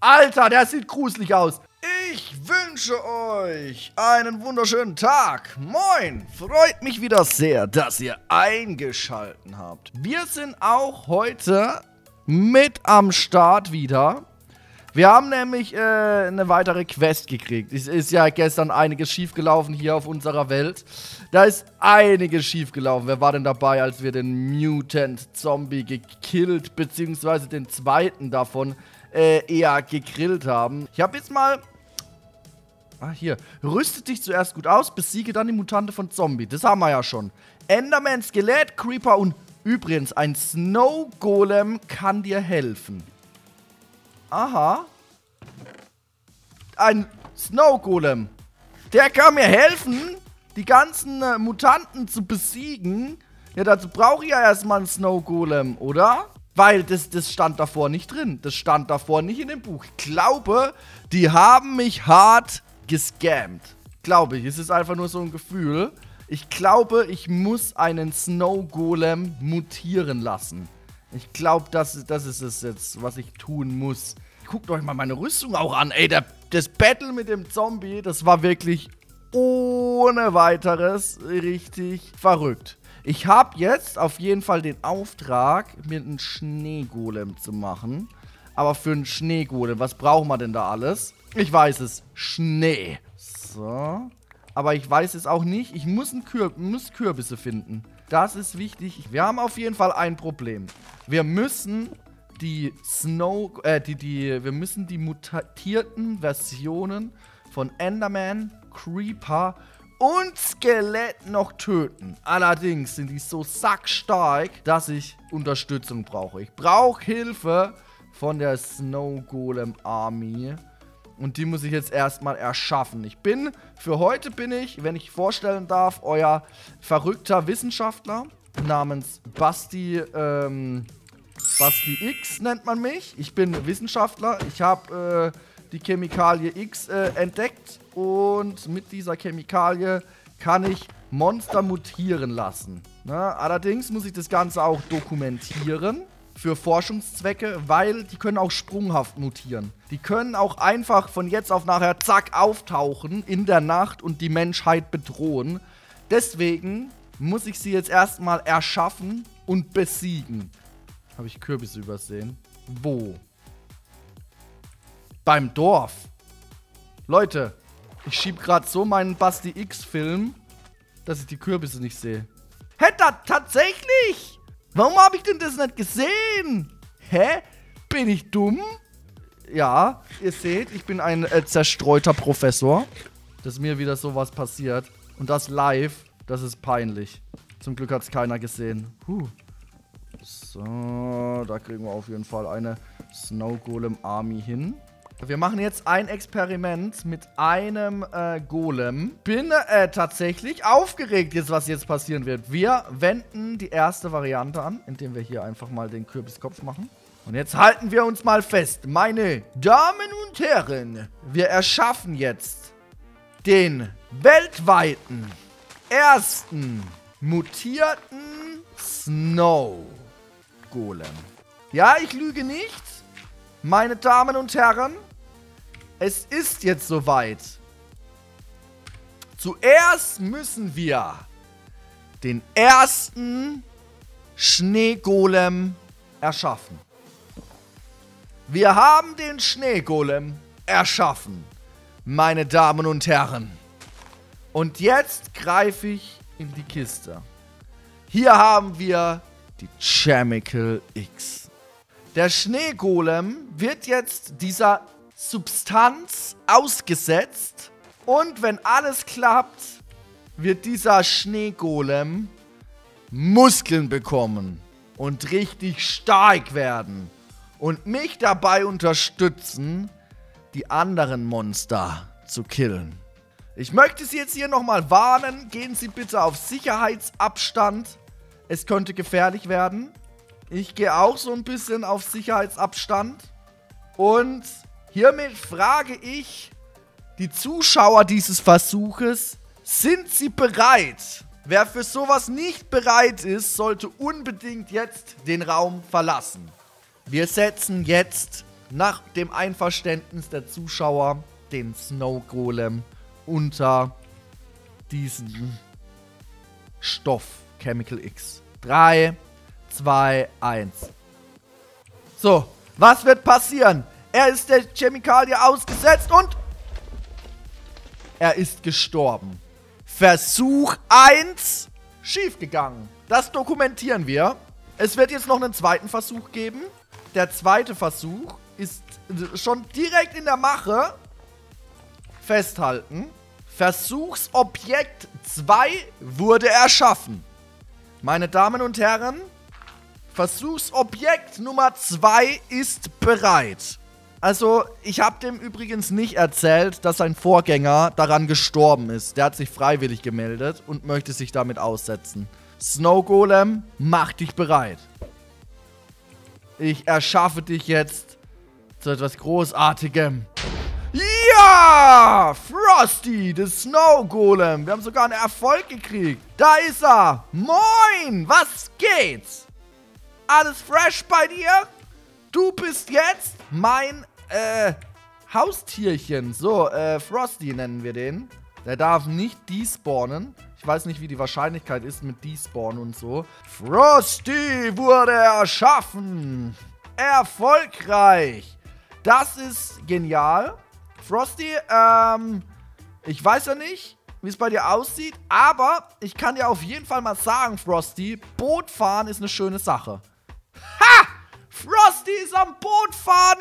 Alter, der sieht gruselig aus. Ich wünsche euch einen wunderschönen Tag. Moin, freut mich wieder sehr, dass ihr eingeschalten habt. Wir sind auch heute mit am Start wieder. Wir haben nämlich eine weitere Quest gekriegt. Es ist ja gestern einiges schiefgelaufen hier auf unserer Welt. Da ist einiges schiefgelaufen. Wer war denn dabei, als wir den Mutant-Zombie gekillt, beziehungsweise den zweiten davon eher gegrillt haben? Ich habe jetzt mal... Ah, hier. Rüste dich zuerst gut aus, besiege dann die Mutante von Zombie. Das haben wir ja schon. Enderman, Skelett, Creeper und übrigens ein Snow-Golem kann dir helfen. Aha. Ein Snow-Golem. Der kann mir helfen, die ganzen Mutanten zu besiegen. Ja, dazu brauche ich ja erstmal einen Snow-Golem, oder? Weil das stand davor nicht drin. Das stand davor nicht in dem Buch. Ich glaube, die haben mich hart gescammt. Glaube ich. Es ist einfach nur so ein Gefühl. Ich glaube, ich muss einen Snow-Golem mutieren lassen. Ich glaube, das ist es jetzt, was ich tun muss. Guckt euch mal meine Rüstung auch an. Ey, das Battle mit dem Zombie, das war wirklich ohne weiteres richtig verrückt. Ich habe jetzt auf jeden Fall den Auftrag, mir einen Schneegolem zu machen. Aber für einen Schneegolem, was braucht man denn da alles? Ich weiß es, Schnee. So, aber ich weiß es auch nicht. Ich muss Kürbisse finden. Das ist wichtig. Wir haben auf jeden Fall ein Problem. Wir müssen die wir müssen die mutierten Versionen von Enderman, Creeper und Skelett noch töten. Allerdings sind die so sackstark, dass ich Unterstützung brauche. Ich brauche Hilfe von der Snow Golem Army. Und die muss ich jetzt erstmal erschaffen. Für heute bin ich, wenn ich vorstellen darf, euer verrückter Wissenschaftler namens Basti X nennt man mich. Ich bin Wissenschaftler. Ich habe die Chemikalie X entdeckt. Und mit dieser Chemikalie kann ich Monster mutieren lassen. Na, allerdings muss ich das Ganze auch dokumentieren. Für Forschungszwecke, weil die können auch sprunghaft mutieren. Die können auch einfach von jetzt auf nachher zack auftauchen in der Nacht und die Menschheit bedrohen. Deswegen muss ich sie jetzt erstmal erschaffen und besiegen. Habe ich Kürbisse übersehen? Wo? Beim Dorf. Leute, ich schiebe gerade so meinen Basti X-Film, dass ich die Kürbisse nicht sehe. Hätte tatsächlich... Warum habe ich denn das nicht gesehen? Hä? Bin ich dumm? Ja, ihr seht, ich bin ein zerstreuter Professor. Dass mir wieder sowas passiert. Und das live, das ist peinlich. Zum Glück hat es keiner gesehen. So, da kriegen wir auf jeden Fall eine Snow Golem Army hin. Wir machen jetzt ein Experiment mit einem Golem. Bin tatsächlich aufgeregt jetzt, was jetzt passieren wird. Wir wenden die erste Variante an, indem wir hier einfach mal den Kürbiskopf machen. Und jetzt halten wir uns mal fest. Meine Damen und Herren, wir erschaffen jetzt den weltweiten ersten mutierten Snow Golem. Ja, ich lüge nicht. Meine Damen und Herren, es ist jetzt soweit. Zuerst müssen wir den ersten Schneegolem erschaffen. Wir haben den Schneegolem erschaffen, meine Damen und Herren. Und jetzt greife ich in die Kiste. Hier haben wir die Chemical X. Der Schneegolem wird jetzt dieser Substanz ausgesetzt und wenn alles klappt, wird dieser Schneegolem Muskeln bekommen und richtig stark werden und mich dabei unterstützen, die anderen Monster zu killen. Ich möchte Sie jetzt hier nochmal warnen, gehen Sie bitte auf Sicherheitsabstand, es könnte gefährlich werden. Ich gehe auch so ein bisschen auf Sicherheitsabstand. Und hiermit frage ich die Zuschauer dieses Versuches, sind sie bereit? Wer für sowas nicht bereit ist, sollte unbedingt jetzt den Raum verlassen. Wir setzen jetzt nach dem Einverständnis der Zuschauer den Snow Golem unter diesen Stoff Chemical X. 3, 2, 1. So, was wird passieren? Er ist der Chemikalie ausgesetzt und er ist gestorben. Versuch 1 schiefgegangen. Das dokumentieren wir. Es wird jetzt noch einen zweiten Versuch geben. Der zweite Versuch ist schon direkt in der Mache. Festhalten. Versuchsobjekt 2 wurde erschaffen. Meine Damen und Herren, Versuchsobjekt Nummer 2 ist bereit. Also, ich habe dem übrigens nicht erzählt, dass sein Vorgänger daran gestorben ist. Der hat sich freiwillig gemeldet und möchte sich damit aussetzen. Snow Golem, mach dich bereit. Ich erschaffe dich jetzt zu etwas Großartigem. Ja! Frosty, der Snow Golem. Wir haben sogar einen Erfolg gekriegt. Da ist er. Moin, was geht's? Alles fresh bei dir? Du bist jetzt mein, Haustierchen. So, Frosty nennen wir den. Der darf nicht despawnen. Ich weiß nicht, wie die Wahrscheinlichkeit ist mit despawn und so. Frosty wurde erschaffen. Erfolgreich. Das ist genial. Frosty, ich weiß ja nicht, wie es bei dir aussieht, aber ich kann dir auf jeden Fall mal sagen, Frosty, Boot fahren ist eine schöne Sache. Ha! Frosty ist am Boot fahren.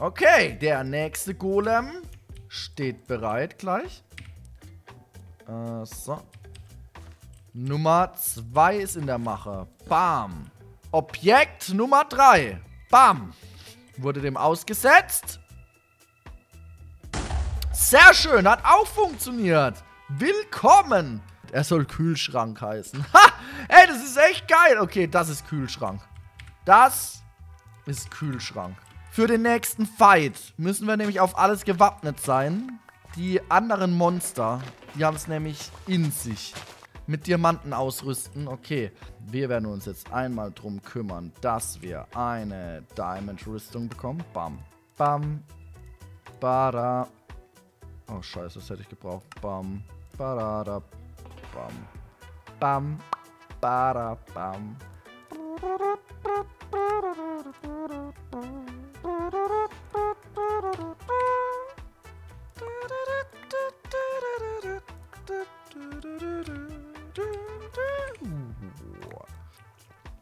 Okay, der nächste Golem steht bereit gleich. So. Nummer 2 ist in der Mache. Bam. Objekt Nummer 3. Bam. Wurde dem ausgesetzt. Sehr schön, hat auch funktioniert. Willkommen. Er soll Kühlschrank heißen. Ha! Ey, das ist echt geil. Okay, das ist Kühlschrank. Das ist Kühlschrank. Für den nächsten Fight müssen wir nämlich auf alles gewappnet sein. Die anderen Monster, die haben es nämlich in sich. Mit Diamanten ausrüsten. Okay, wir werden uns jetzt einmal drum kümmern, dass wir eine Diamond-Rüstung bekommen. Bam, bam, bada. Oh, scheiße, das hätte ich gebraucht. Bam, badada, bam, bam, bada, bam.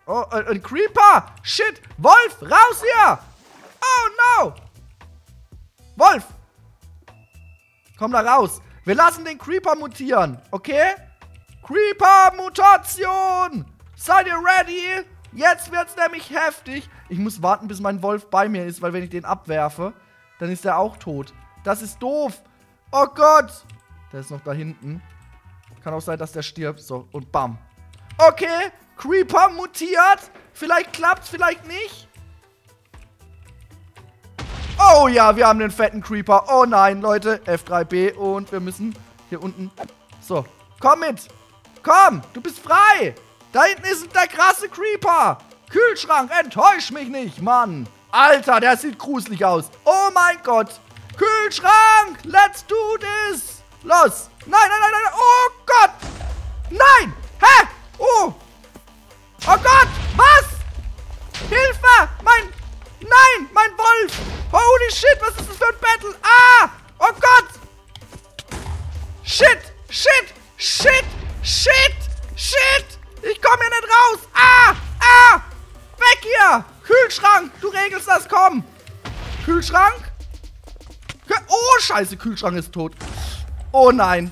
Oh, ein Creeper! Shit! Wolf, raus hier! Oh no! Wolf! Komm da raus! Wir lassen den Creeper mutieren, okay? Creeper-Mutation! Seid ihr ready? Jetzt wird's nämlich heftig. Ich muss warten, bis mein Wolf bei mir ist, weil wenn ich den abwerfe, dann ist er auch tot. Das ist doof. Oh Gott. Der ist noch da hinten. Kann auch sein, dass der stirbt. So, und bam. Okay, Creeper mutiert. Vielleicht klappt's, vielleicht nicht. Oh ja, wir haben den fetten Creeper. Oh nein, Leute. F3B und wir müssen hier unten. So, komm mit. Komm, du bist frei. Da hinten ist der krasse Creeper. Kühlschrank, enttäusch mich nicht, Mann. Alter, der sieht gruselig aus. Oh mein Gott. Kühlschrank, let's do this. Los. Nein, nein, nein, nein. Oh Gott. Nein. Hä? Oh. Oh Gott. Was? Hilfe. Nein, mein Wolf. Holy shit, was ist das für ein Battle? Ah. Oh Gott. Shit, shit, shit, shit, shit. Ich komme hier nicht raus. Ah! Ah! Weg hier! Kühlschrank! Du regelst das, komm! Kühlschrank? Oh, scheiße, Kühlschrank ist tot. Oh nein.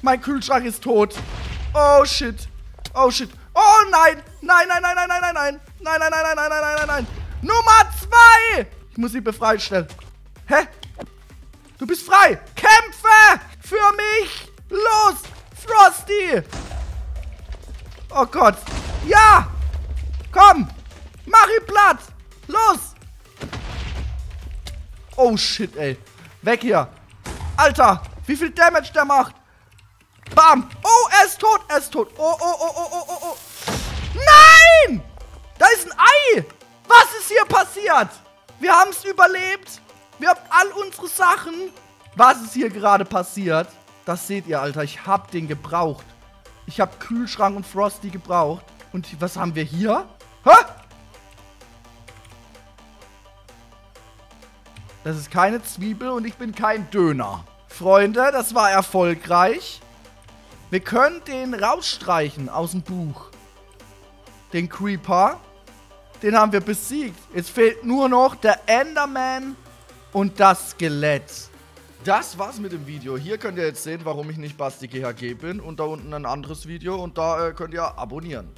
Mein Kühlschrank ist tot. Oh shit. Oh shit. Oh nein! Nein, nein, nein, nein, nein, nein, nein. Nein, nein, nein, nein, nein, nein, nein, nein. Nummer 2! Ich muss sie befreien schnell. Hä? Du bist frei! Kämpfe! Für mich! Los! Frosty! Oh Gott. Ja. Komm. Mach ihn platt. Los. Oh shit, ey. Weg hier. Alter. Wie viel Damage der macht. Bam. Oh, er ist tot. Er ist tot. Oh, oh, oh, oh, oh, oh, oh. Nein. Da ist ein Ei. Was ist hier passiert? Wir haben es überlebt. Wir haben all unsere Sachen. Was ist hier gerade passiert? Das seht ihr, Alter. Ich hab den gebraucht. Ich hab Kühlschrank und Frosty gebraucht. Und was haben wir hier? Hä? Das ist keine Zwiebel und ich bin kein Döner. Freunde, das war erfolgreich. Wir können den rausstreichen aus dem Buch. Den Creeper. Den haben wir besiegt. Jetzt fehlt nur noch der Enderman und das Skelett. Das war's mit dem Video. Hier könnt ihr jetzt sehen, warum ich nicht Basti GHG bin. Und da unten ein anderes Video. Und da könnt ihr abonnieren.